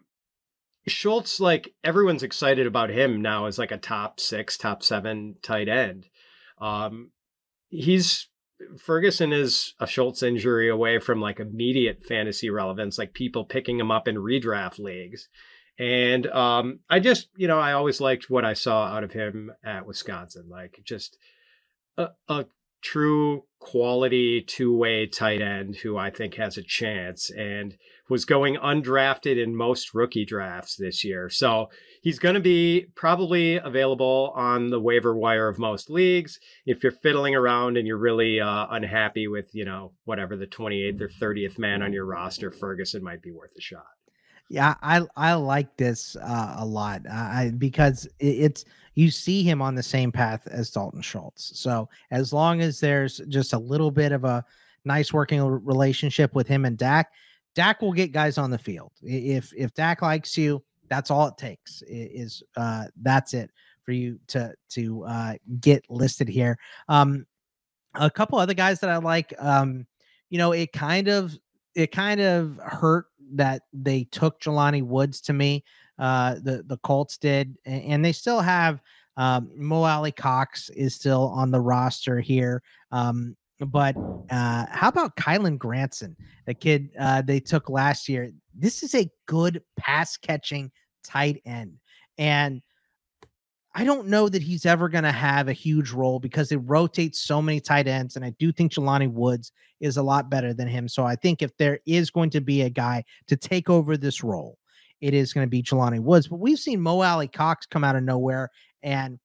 Schultz, like, everyone's excited about him now as like a top 6, top 7 tight end. Ferguson is a Schultz injury away from like immediate fantasy relevance, like people picking him up in redraft leagues. And I just, you know, I always liked what I saw out of him at Wisconsin, like just a true quality two-way tight end who I think has a chance and was going undrafted in most rookie drafts this year. So he's going to be probably available on the waiver wire of most leagues. If you're fiddling around and you're really unhappy with, you know, whatever the 28th or 30th man on your roster, Ferguson might be worth a shot. Yeah, I like this a lot because it's, you see him on the same path as Dalton Schultz. So as long as there's just a little bit of a nice working relationship with him and Dak will get guys on the field. If Dak likes you, that's all it takes is that's it for you to get listed here. A couple other guys that I like, you know, it kind of hurt that they took Jelani Woods to me. The Colts did, and they still have Mo Alley Cox is still on the roster here. But how about Kylan Granson, a kid they took last year? This is a good pass catching tight end, and I don't know that he's ever going to have a huge role because they rotate so many tight ends, and I do think Jelani Woods is a lot better than him. So I think if there is going to be a guy to take over this role, it is going to be Jelani Woods. But we've seen Mo Alley Cox come out of nowhere and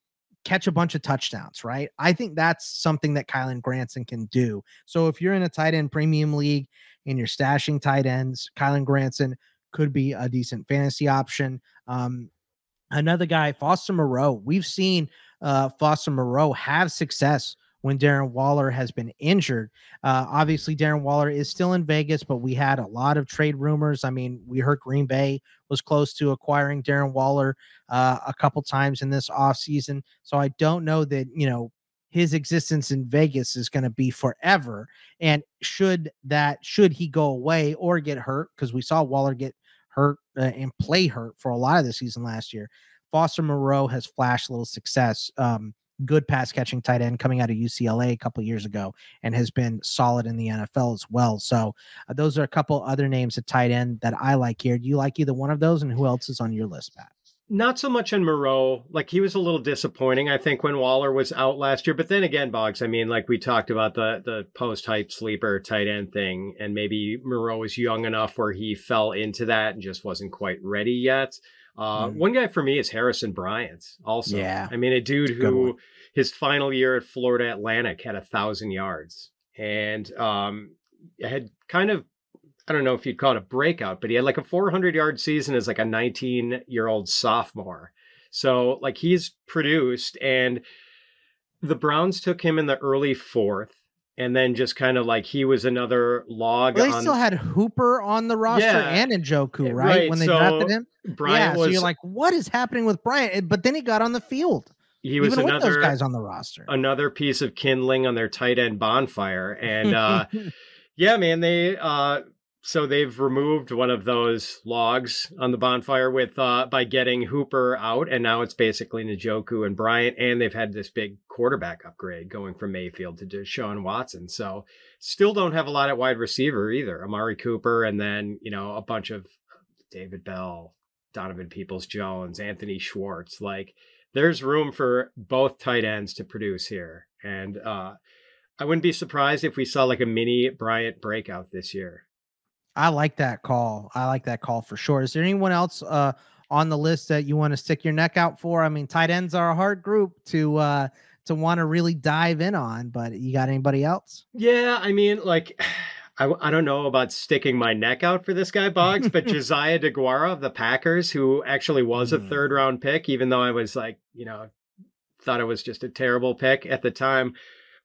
catch a bunch of touchdowns, right? I think that's something that Kylan Granson can do. So if you're in a tight end premium league and you're stashing tight ends, Kylan Granson could be a decent fantasy option. Another guy, Foster Moreau. We've seen Foster Moreau have success when Darren Waller has been injured. Obviously, Darren Waller is still in Vegas, but we had a lot of trade rumors. I mean, we heard Green Bay was close to acquiring Darren Waller a couple times in this offseason. So I don't know that, you know, his existence in Vegas is going to be forever. And should he go away or get hurt, because we saw Waller get hurt and play hurt for a lot of the season last year, Foster Moreau has flashed a little success. Good pass catching tight end coming out of UCLA a couple years ago and has been solid in the NFL as well. So those are a couple other names at tight end that I like here. Do you like either one of those, and who else is on your list, Pat? Not so much on Moreau. Like, he was a little disappointing, I think, when Waller was out last year. But then again, Boggs, I mean, like we talked about the post-hype sleeper tight end thing, and maybe Moreau was young enough where he fell into that and just wasn't quite ready yet. One guy for me is Harrison Bryant also. Yeah. I mean, a dude who his final year at Florida Atlantic had 1,000 yards and had kind of, I don't know if you'd call it a breakout, but he had like a 400-yard season as like a 19-year-old sophomore. So like, he's produced, and the Browns took him in the early fourth, and then just kind of like, he was another log. Well, they still had Hooper on the roster and Njoku, right? When they drafted him. So you're like, what is happening with Bryant? But then he got on the field. He was even another, those guys on the roster, another piece of kindling on their tight end bonfire. And yeah, man, they, so they've removed one of those logs on the bonfire with by getting Hooper out, and now it's basically Njoku and Bryant, and they've had this big quarterback upgrade going from Mayfield to Deshaun Watson. So still don't have a lot at wide receiver either. Amari Cooper, and then, you know, a bunch of David Bell, Donovan Peoples-Jones, Anthony Schwartz. Like, there's room for both tight ends to produce here. And I wouldn't be surprised if we saw like a mini Bryant breakout this year. I like that call. I like that call for sure. Is there anyone else on the list that you want to stick your neck out for? I mean, tight ends are a hard group to want to really dive in on, but you got anybody else? Yeah, I mean, like, I don't know about sticking my neck out for this guy, Boggs, but Josiah DeGuara of the Packers, who actually was a third-round pick, even though I was like, you know, thought it was just a terrible pick at the time.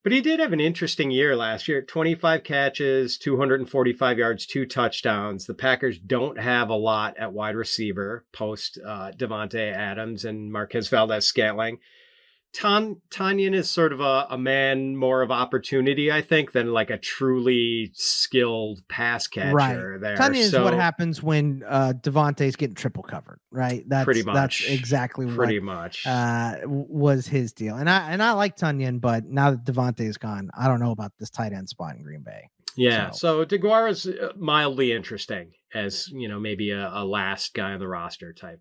But he did have an interesting year last year, 25 catches, 245 yards, 2 touchdowns. The Packers don't have a lot at wide receiver post Devontae Adams and Marquez Valdes-Scantling. Tonyan is sort of a man more of opportunity, I think, than like a truly skilled pass catcher. Right. There, Tonyan is what happens when Devontae's getting triple covered, right? That's pretty much. That's exactly was his deal. And I like Tonyan, but now that Devontae's gone, I don't know about this tight end spot in Green Bay. Yeah, so DeGuara's mildly interesting as, you know, maybe a last guy on the roster type.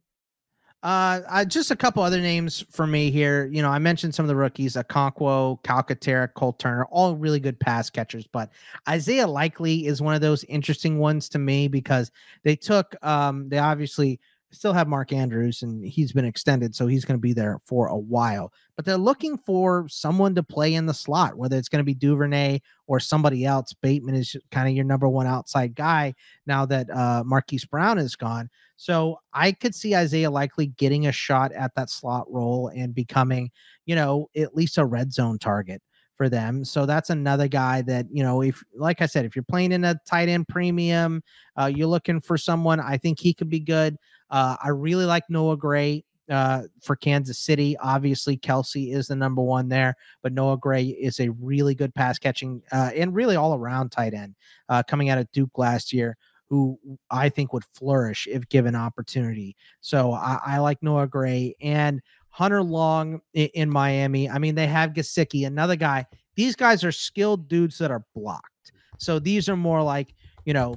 Just a couple other names for me here. You know, I mentioned some of the rookies, Okonkwo, Calcaterra, Cole Turner, all really good pass catchers, but Isaiah Likely is one of those interesting ones to me because they took, they obviously still have Mark Andrews and he's been extended, so he's going to be there for a while, but they're looking for someone to play in the slot, whether it's going to be Duvernay or somebody else. Bateman is kind of your number one outside guy now that, Marquise Brown is gone. So I could see Isaiah Likely getting a shot at that slot role and becoming, you know, at least a red zone target for them. So that's another guy that, you know, if, like I said, if you're playing in a tight end premium, you're looking for someone, I think he could be good. I really like Noah Gray for Kansas City. Obviously, Kelsey is the number one there, but Noah Gray is a really good pass catching and really all around tight end coming out of Duke last year, who I think would flourish if given opportunity. So I like Noah Gray and Hunter Long in Miami. I mean, they have Gesicki, another guy. These guys are skilled dudes that are blocked. So these are more like, you know,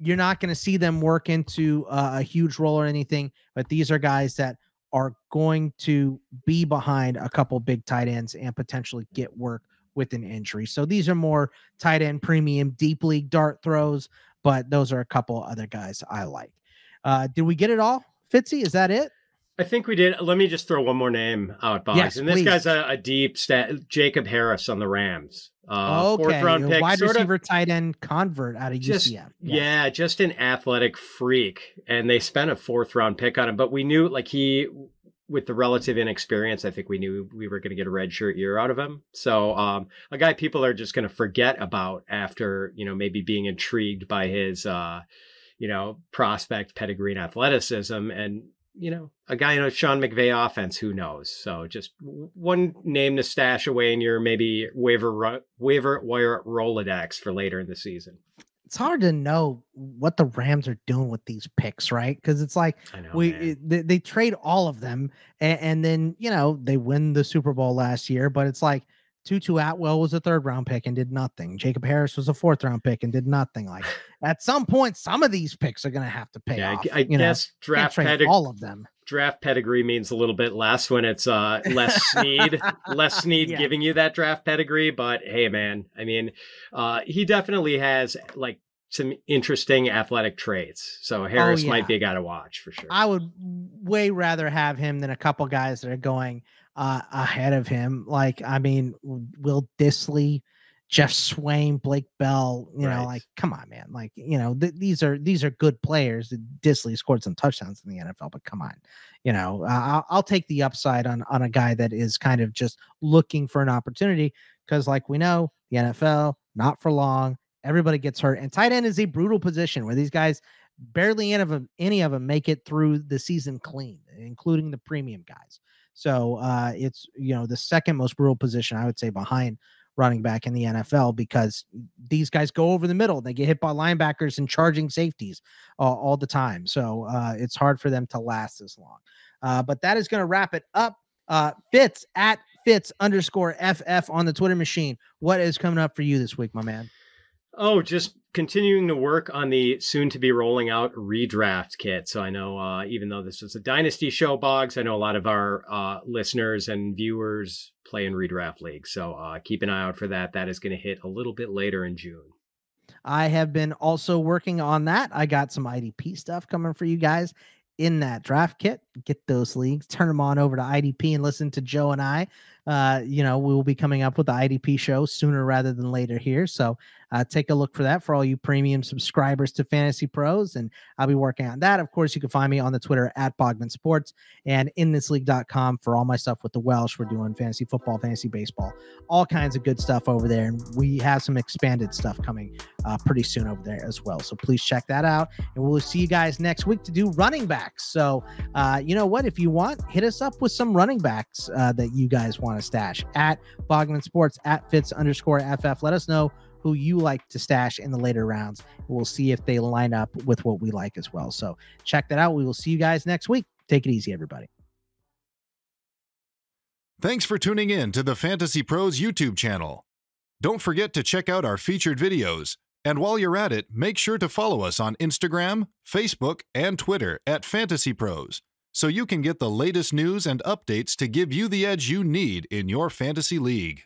you're not going to see them work into a huge role or anything, but these are guys that are going to be behind a couple big tight ends and potentially get work with an injury. So these are more tight end premium, deep league dart throws, but those are a couple other guys I like. Did we get it all, Fitzy? Is that it? I think we did. Let me just throw one more name out, Boggs. Yes, and this guy's a deep stat, Jacob Harris on the Rams. Fourth round pick, wide receiver, tight end convert out of UCF. Yeah, just an athletic freak. And they spent a 4th round pick on him, but we knew, like, he, with the relative inexperience, I think we knew we were going to get a redshirt year out of him. So a guy people are just going to forget about after, you know, maybe being intrigued by his, you know, prospect pedigree and athleticism, and, you know, a guy in a Sean McVay offense, who knows? So just one name to stash away in your maybe waiver wire Rolodex for later in the season. It's hard to know what the Rams are doing with these picks, right? Because it's like they trade all of them, and then, you know, they win the Super Bowl last year, but it's like Tutu Atwell was a 3rd round pick and did nothing. Jacob Harris was a 4th round pick and did nothing. Like, at some point, some of these picks are going to have to pay off. I guess draft pedigree, all of them. Draft pedigree means a little bit less when it's less Snead giving you that draft pedigree. But hey, man, I mean, he definitely has, like, some interesting athletic traits. So Harris might be a guy to watch for sure. I would way rather have him than a couple guys that are going ahead of him. Like, I mean, Will Dissly, Jeff Swain, Blake Bell, you know, like, come on, man. Like, you know, these are good players. Dissly scored some touchdowns in the NFL, but come on, you know, I'll take the upside on a guy that is kind of just looking for an opportunity. 'Cause, like, we know the NFL, not for long, everybody gets hurt, and tight end is a brutal position where these guys, barely any of them make it through the season clean, including the premium guys. So it's, you know, the second most brutal position, I would say, behind running back in the NFL, because these guys go over the middle. They get hit by linebackers and charging safeties all the time. So it's hard for them to last as long. But that is going to wrap it up. Fitz at Fitz_FF on the Twitter machine. What is coming up for you this week, my man? Oh, just continuing to work on the soon to be rolling out redraft kit. So I know, even though this is a dynasty show, Boggs, I know a lot of our listeners and viewers play in redraft leagues. So keep an eye out for that. That is going to hit a little bit later in June. I have been also working on that. I got some IDP stuff coming for you guys in that draft kit. Get those leagues, turn them on over to IDP and listen to Joe and I. You know, we will be coming up with the IDP show sooner rather than later here. So take a look for that for all you premium subscribers to Fantasy Pros. And I'll be working on that. Of course, you can find me on the Twitter at Bogman Sports and inthisleague.com for all my stuff with the Welsh. We're doing fantasy football, fantasy baseball, all kinds of good stuff over there. And we have some expanded stuff coming pretty soon over there as well. So please check that out. And we'll see you guys next week to do running backs. So you know what, if you want, hit us up with some running backs that you guys want to stash at Bogman Sports, at Fitz_FF. Let us know who you like to stash in the later rounds. We'll see if they line up with what we like as well. So check that out. We will see you guys next week. Take it easy, everybody. Thanks for tuning in to the Fantasy Pros YouTube channel. Don't forget to check out our featured videos. And while you're at it, make sure to follow us on Instagram, Facebook, and Twitter at Fantasy Pros, so you can get the latest news and updates to give you the edge you need in your fantasy league.